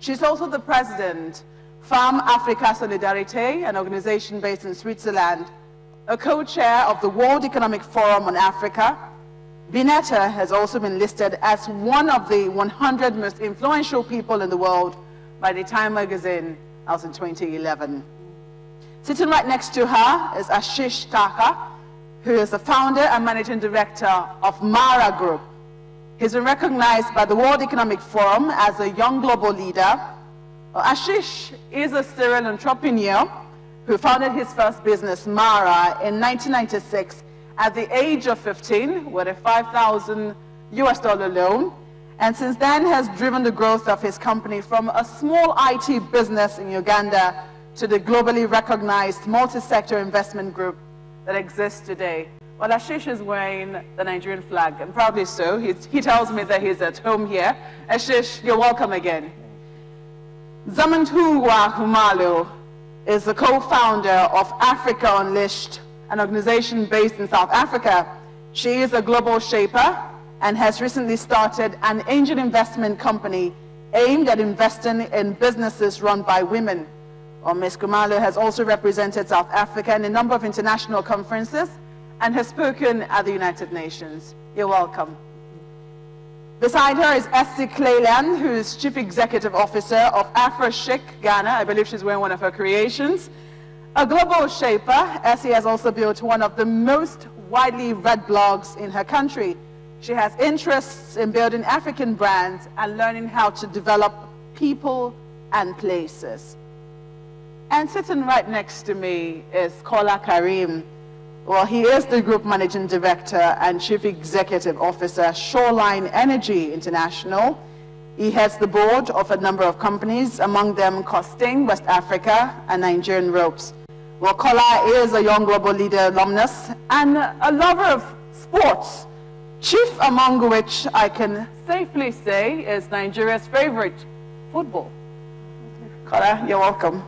She's also the president Farm Africa Solidarité, an organization based in Switzerland, a co-chair of the World Economic Forum on Africa. Bineta has also been listed as one of the 100 most influential people in the world by the Time magazine out in 2011. Sitting right next to her is Ashish Thakkar, who is the founder and managing director of Mara Group. He's been recognized by the World Economic Forum as a young global leader. Ashish is a Syrian entrepreneur who founded his first business, Mara, in 1996 at the age of 15 with a $5,000 loan, and since then has driven the growth of his company from a small IT business in Uganda to the globally recognized multi-sector investment group that exists today. Well, Ashish is wearing the Nigerian flag, and proudly so. He tells me that he's at home here. Ashish, you're welcome again. Zamantungwa Khumalo is the co-founder of Africa Unleashed, an organization based in South Africa. She is a global shaper and has recently started an angel investment company aimed at investing in businesses run by women. Well, Ms. Khumalo has also represented South Africa in a number of international conferences and has spoken at the United Nations. You're welcome. Beside her is Esi Cleland, who is Chief Executive Officer of AfroChic Ghana. I believe she's wearing one of her creations. A global shaper, Esi has also built one of the most widely read blogs in her country. She has interests in building African brands and learning how to develop people and places. And sitting right next to me is Kola Karim. Well, he is the Group Managing Director and Chief Executive Officer, Shoreline Energy International. He heads the board of a number of companies, among them Costing, West Africa, and Nigerian Ropes. Well, Kola is a Young Global Leader alumnus and a lover of sports, chief among which I can safely say is Nigeria's favorite, football. Kola, you're welcome.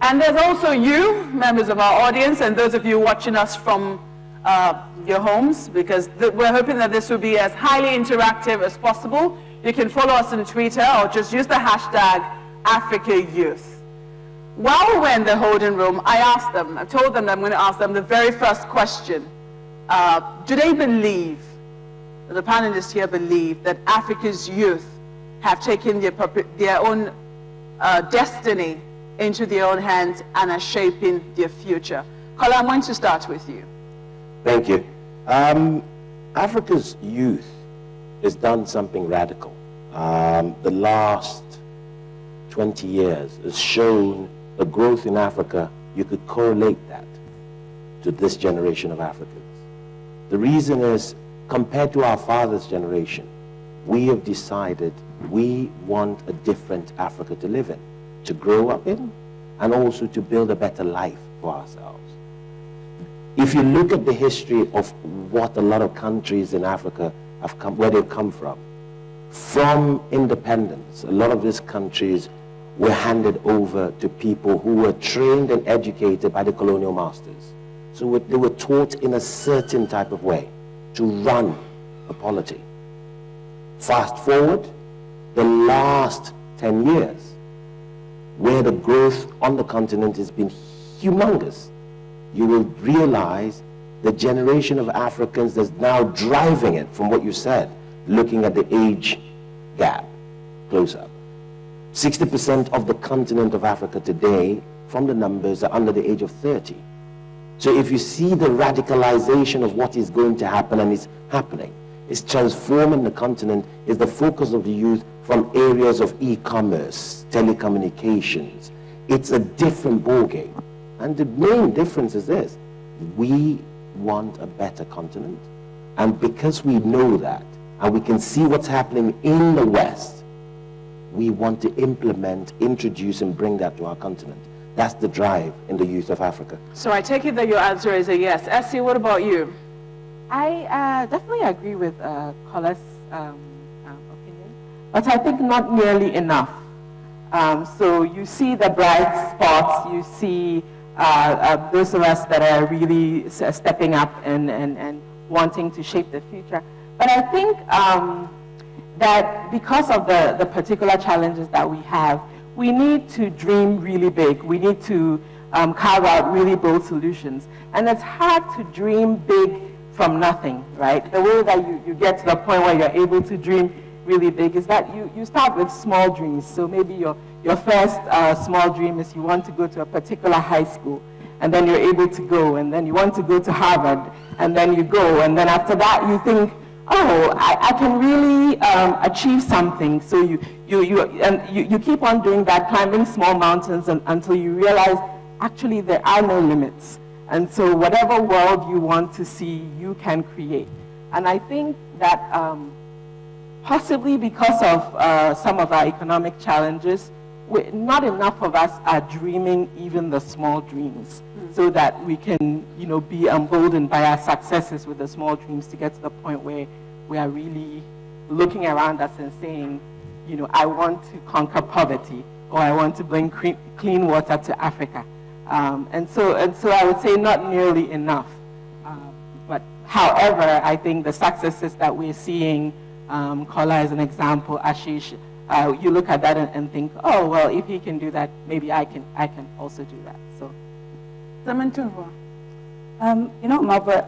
And there's also you, members of our audience, and those of you watching us from your homes, because we're hoping that this will be as highly interactive as possible. You can follow us on Twitter or just use the hashtag AfricaYouth. While we're in the holding room, I told them that I'm going to ask them the very first question. Do they believe, the panelists here believe, that Africa's youth have taken their own destiny into their own hands and are shaping their future? Kola, I'm going to start with you. Thank you. Africa's youth has done something radical. The last 20 years has shown the growth in Africa. You could correlate that to this generation of Africans. The reason is, compared to our father's generation, we have decided we want a different Africa to live in, to grow up in, and also to build a better life for ourselves. If you look at the history of what a lot of countries in Africa have come, where they've come from independence, a lot of these countries were handed over to people who were trained and educated by the colonial masters. So they were taught in a certain type of way to run a polity. Fast forward the last 10 years, where the growth on the continent has been humongous, you will realize the generation of Africans that's now driving it, from what you said, looking at the age gap close up. 60% of the continent of Africa today, from the numbers, are under the age of 30. So if you see the radicalization of what is going to happen, and it's happening, it's transforming the continent, is the focus of the youth from areas of e-commerce, telecommunications. It's a different ballgame. And the main difference is this: we want a better continent. And because we know that, and we can see what's happening in the West, we want to implement, introduce, and bring that to our continent. That's the drive in the youth of Africa. So I take it that your answer is a yes. Esi, what about you? I definitely agree with Kola's opinion, but I think not nearly enough. So you see the bright spots, you see those of us that are really stepping up and wanting to shape the future. But I think that because of the particular challenges that we have, we need to dream really big. We need to carve out really bold solutions. And it's hard to dream big from nothing, right? The way that you get to the point where you're able to dream really big is that you start with small dreams. So maybe your first small dream is you want to go to a particular high school, and then you're able to go, and then you want to go to Harvard, and then you go, and then after that you think, oh, I can really achieve something. So you keep on doing that, climbing small mountains until you realize, actually, there are no limits. And so whatever world you want to see, you can create. And I think that possibly because of some of our economic challenges, not enough of us are dreaming even the small dreams, so that we can, be emboldened by our successes with the small dreams to get to the point where we are really looking around us and saying, I want to conquer poverty, or I want to bring clean water to Africa. And so I would say not nearly enough. But however, I think the successes that we're seeing, Kola is an example, Ashish, you look at that and think, oh, well, if he can do that, maybe I can also do that. So, Zamantungwa. Maba,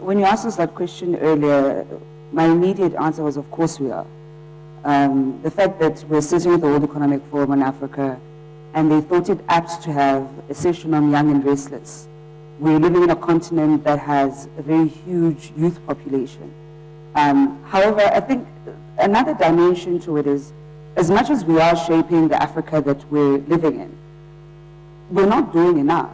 when you asked us that question earlier, my immediate answer was, of course we are. The fact that we're sitting at the World Economic Forum on Africa, and they thought it apt to have a session on young and restless. We're living in a continent that has a very huge youth population. However, I think another dimension to it is, as much as we are shaping the Africa that we're living in, we're not doing enough.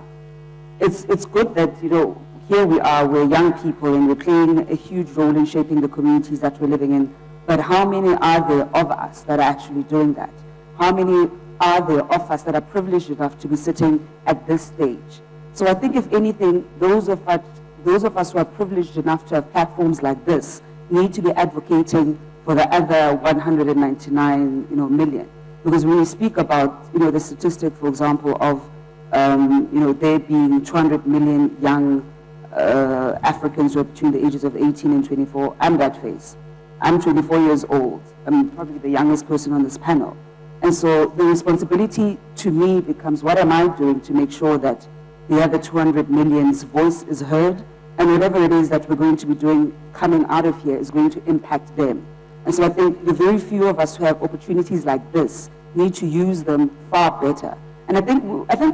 It's good that, here we are, we're young people and we're playing a huge role in shaping the communities that we're living in, but how many are there of us that are actually doing that? How many are there of us that are privileged enough to be sitting at this stage? So I think if anything, those of us who are privileged enough to have platforms like this need to be advocating for the other 199 million. Because when you speak about the statistic, for example, of there being 200 million young Africans who are between the ages of 18 and 24, I'm that phase. I'm 24 years old. I'm probably the youngest person on this panel. And so the responsibility to me becomes, what am I doing to make sure that the other 200 million's voice is heard, and whatever it is that we're going to be doing coming out of here is going to impact them. And so I think the very few of us who have opportunities like this need to use them far better. And I think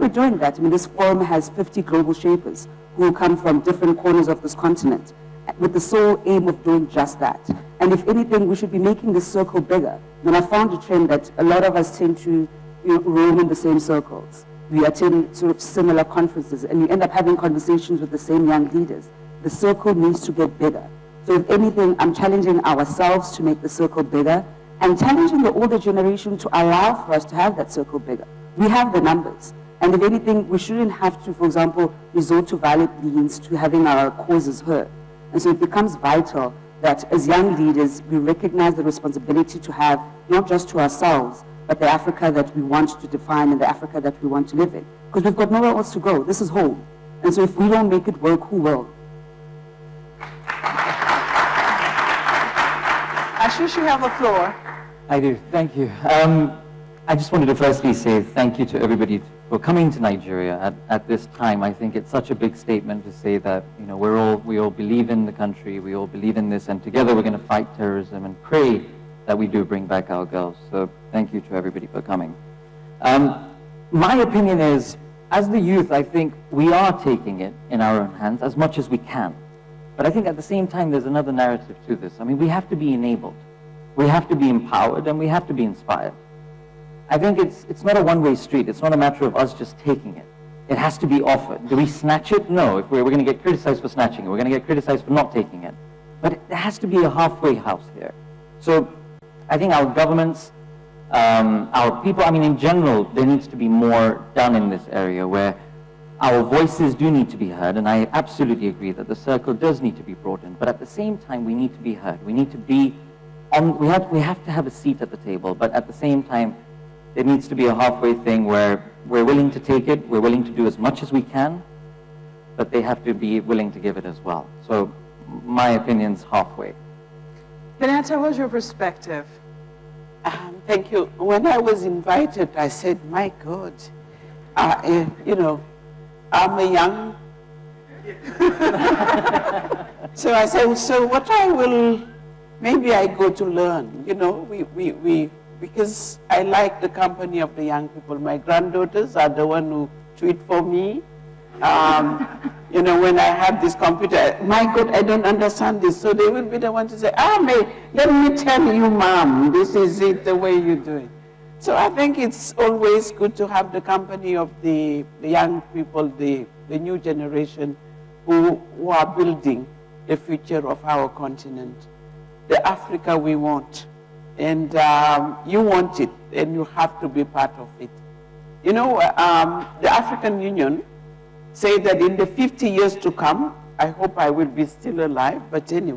we're doing that. I mean, this forum has 50 global shapers who come from different corners of this continent with the sole aim of doing just that. And if anything, we should be making this circle bigger. And I found a trend that a lot of us tend to roam in the same circles. We attend sort of similar conferences, and you end up having conversations with the same young leaders. The circle needs to get bigger. So if anything, I'm challenging ourselves to make the circle bigger, and challenging the older generation to allow for us to have that circle bigger. We have the numbers. And if anything, we shouldn't have to, for example, resort to violent means to having our causes heard. And so it becomes vital that as young leaders, we recognize the responsibility to have, not just to ourselves, but the Africa that we want to define and the Africa that we want to live in. Because we've got nowhere else to go. This is home. And so if we don't make it work, who will? Ashish, you have the floor. I do. Thank you. I just wanted to firstly say thank you to everybody for coming to Nigeria at this time. I think it's such a big statement to say that we all believe in the country, we all believe in this, and together we're going to fight terrorism and pray that we do bring back our girls. So thank you to everybody for coming. My opinion is, as the youth, I think we are taking it in our own hands as much as we can. But I think at the same time, there's another narrative to this. I mean, we have to be enabled, we have to be empowered, and we have to be inspired. I think it's not a one-way street. It's not a matter of us just taking it. It has to be offered. Do we snatch it? No. If we're going to get criticized for snatching it. We're going to get criticized for not taking it. But it has to be a halfway house here. So I think our governments, our people, I mean, in general, there needs to be more done in this area where our voices do need to be heard. And I absolutely agree that the circle does need to be brought in. But at the same time, we need to be heard. We need to be on, we have to have a seat at the table. But at the same time, it needs to be a halfway thing where we're willing to take it, we're willing to do as much as we can, but they have to be willing to give it as well. So my opinion's halfway. Bineta, what's your perspective? Thank you. When I was invited, I said, my God, you know, I'm a young. So I said, so what I will, maybe I go to learn, you know, because I like the company of the young people. My granddaughters are the one who tweet for me. You know, when I have this computer, my God, I don't understand this. So they will be the one to say, let me tell you, ma'am, this is it, the way you do it. So I think it's always good to have the company of the young people, the new generation who are building the future of our continent, the Africa we want. And you want it, and you have to be part of it. You know, the African Union say that in the 50 years to come, I hope I will be still alive, but anyway.